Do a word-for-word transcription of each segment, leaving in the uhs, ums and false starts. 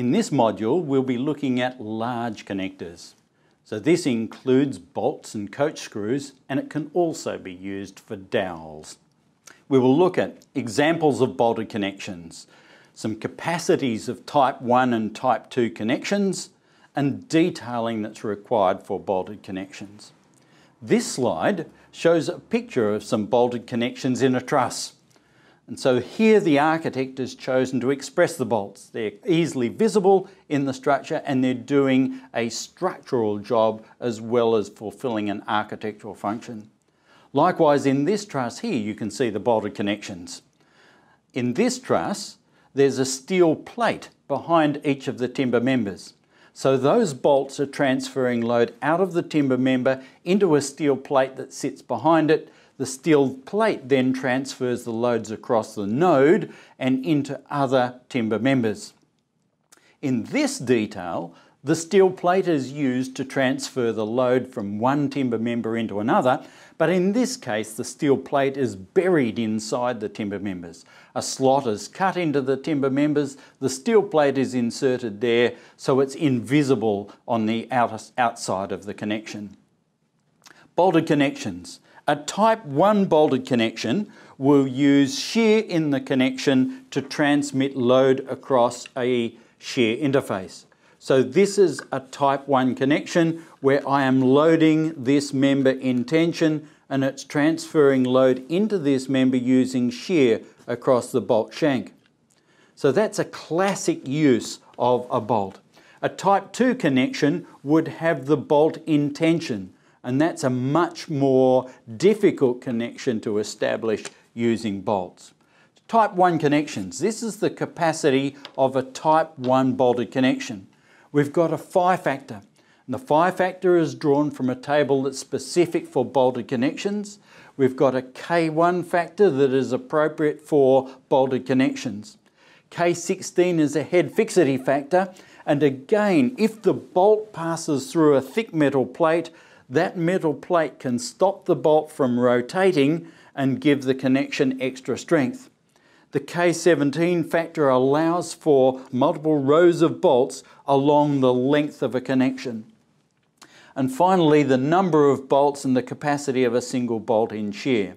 In this module, we'll be looking at large connectors. So this includes bolts and coach screws, and it can also be used for dowels. We will look at examples of bolted connections, some capacities of type one and type two connections, and detailing that's required for bolted connections. This slide shows a picture of some bolted connections in a truss. And so here the architect has chosen to express the bolts. They're easily visible in the structure and they're doing a structural job as well as fulfilling an architectural function. Likewise, in this truss here, you can see the bolted connections. In this truss, there's a steel plate behind each of the timber members. So those bolts are transferring load out of the timber member into a steel plate that sits behind it. The steel plate then transfers the loads across the node and into other timber members. In this detail, the steel plate is used to transfer the load from one timber member into another, but in this case the steel plate is buried inside the timber members. A slot is cut into the timber members, the steel plate is inserted there so it's invisible on the outside of the connection. Bolted connections. A type one bolted connection will use shear in the connection to transmit load across a shear interface. So this is a type one connection where I am loading this member in tension and it's transferring load into this member using shear across the bolt shank. So that's a classic use of a bolt. A type two connection would have the bolt in tension, and that's a much more difficult connection to establish using bolts. Type one connections. This is the capacity of a type one bolted connection. We've got a phi factor, and the phi factor is drawn from a table that's specific for bolted connections. We've got a K one factor that is appropriate for bolted connections. K sixteen is a head fixity factor, and again, if the bolt passes through a thick metal plate, that metal plate can stop the bolt from rotating and give the connection extra strength. The K seventeen factor allows for multiple rows of bolts along the length of a connection. And finally, the number of bolts and the capacity of a single bolt in shear.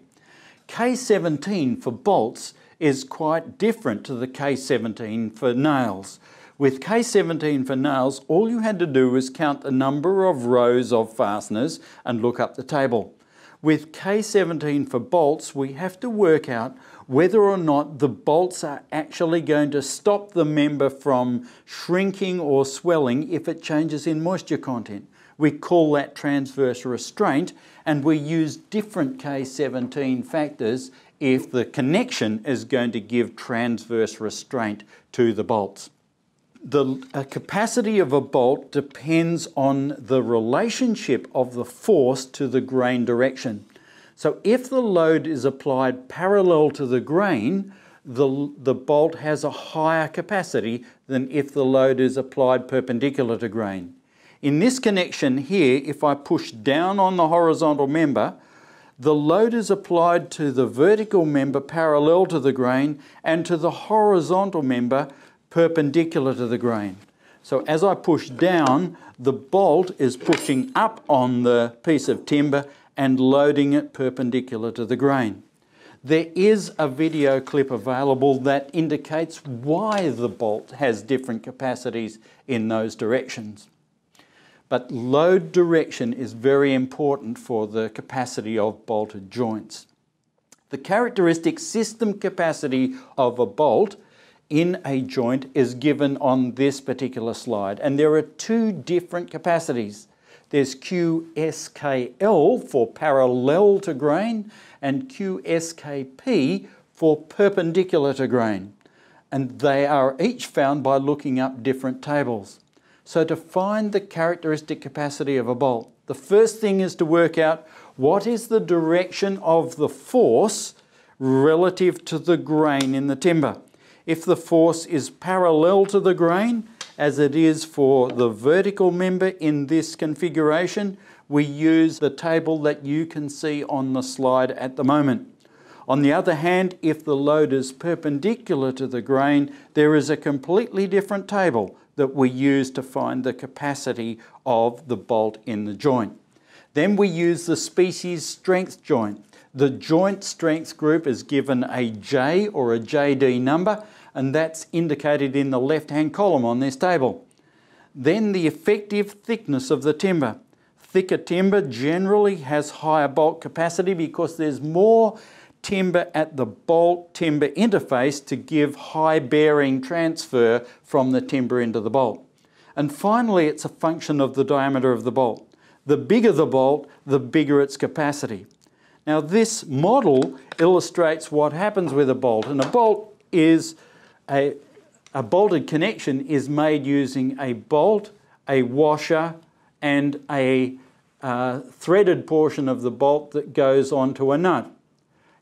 K seventeen for bolts is quite different to the K seventeen for nails. With K seventeen for nails, all you had to do was count the number of rows of fasteners and look up the table. With K seventeen for bolts, we have to work out whether or not the bolts are actually going to stop the member from shrinking or swelling if it changes in moisture content. We call that transverse restraint, and we use different K seventeen factors if the connection is going to give transverse restraint to the bolts. The capacity of a bolt depends on the relationship of the force to the grain direction. So if the load is applied parallel to the grain, the, the bolt has a higher capacity than if the load is applied perpendicular to grain. In this connection here, if I push down on the horizontal member, the load is applied to the vertical member parallel to the grain and to the horizontal member perpendicular to the grain. So as I push down, the bolt is pushing up on the piece of timber and loading it perpendicular to the grain. There is a video clip available that indicates why the bolt has different capacities in those directions. But load direction is very important for the capacity of bolted joints. The characteristic system capacity of a bolt in a joint is given on this particular slide, and there are two different capacities. There's Q S K L for parallel to grain and Q S K P for perpendicular to grain, and they are each found by looking up different tables. So to find the characteristic capacity of a bolt, the first thing is to work out what is the direction of the force relative to the grain in the timber. If the force is parallel to the grain, as it is for the vertical member in this configuration, we use the table that you can see on the slide at the moment. On the other hand, if the load is perpendicular to the grain, there is a completely different table that we use to find the capacity of the bolt in the joint. Then we use the species strength joint. The joint strength group is given a J or a J D number, and that's indicated in the left-hand column on this table. Then the effective thickness of the timber. Thicker timber generally has higher bolt capacity because there's more timber at the bolt-timber interface to give high bearing transfer from the timber into the bolt. And finally, it's a function of the diameter of the bolt. The bigger the bolt, the bigger its capacity. Now this model illustrates what happens with a bolt, and a bolt is a, a bolted connection is made using a bolt, a washer, and a uh, threaded portion of the bolt that goes onto a nut.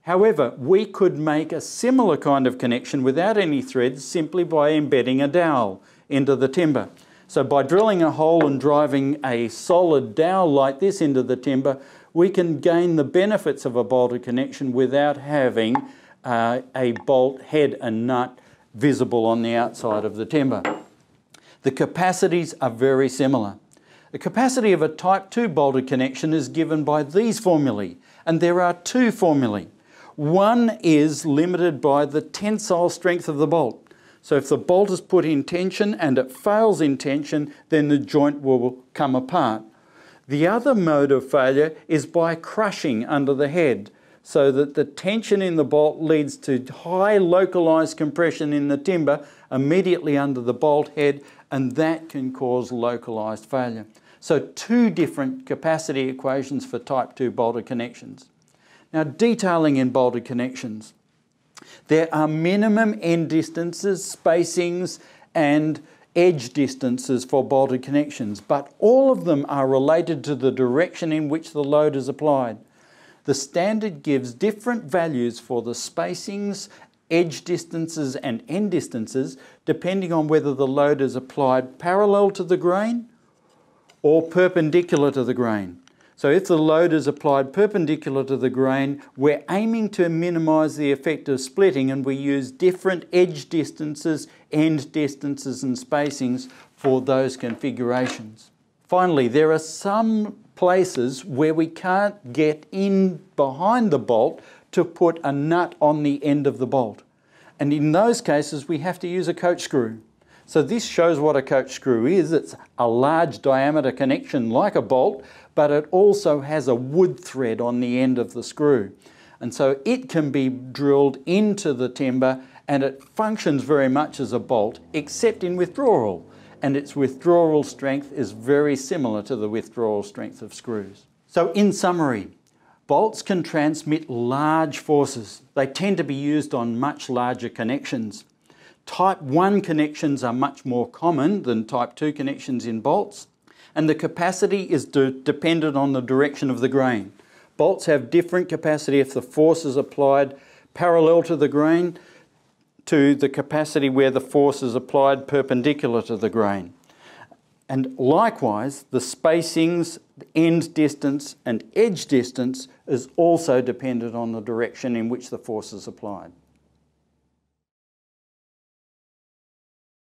However, we could make a similar kind of connection without any threads simply by embedding a dowel into the timber. So by drilling a hole and driving a solid dowel like this into the timber, we can gain the benefits of a bolted connection without having uh, a bolt head and nut visible on the outside of the timber. The capacities are very similar. The capacity of a type two bolted connection is given by these formulae, and there are two formulae. One is limited by the tensile strength of the bolt. So if the bolt is put in tension and it fails in tension, then the joint will come apart. The other mode of failure is by crushing under the head, so that the tension in the bolt leads to high localized compression in the timber immediately under the bolt head, and that can cause localized failure. So two different capacity equations for type two bolted connections. Now, detailing in bolted connections. There are minimum end distances, spacings, and edge distances for bolted connections, but all of them are related to the direction in which the load is applied. The standard gives different values for the spacings, edge distances, and end distances depending on whether the load is applied parallel to the grain or perpendicular to the grain. So if the load is applied perpendicular to the grain, we're aiming to minimize the effect of splitting, and we use different edge distances, end distances, and spacings for those configurations. Finally, there are some places where we can't get in behind the bolt to put a nut on the end of the bolt. And in those cases, we have to use a coach screw. So this shows what a coach screw is. It's a large diameter connection like a bolt, but it also has a wood thread on the end of the screw. And so it can be drilled into the timber, and it functions very much as a bolt, except in withdrawal. And its withdrawal strength is very similar to the withdrawal strength of screws. So in summary, bolts can transmit large forces. They tend to be used on much larger connections. Type one connections are much more common than type two connections in bolts, and the capacity is de- dependent on the direction of the grain. Bolts have different capacity if the force is applied parallel to the grain to the capacity where the force is applied perpendicular to the grain. And likewise, the spacings, the end distance, and edge distance is also dependent on the direction in which the force is applied.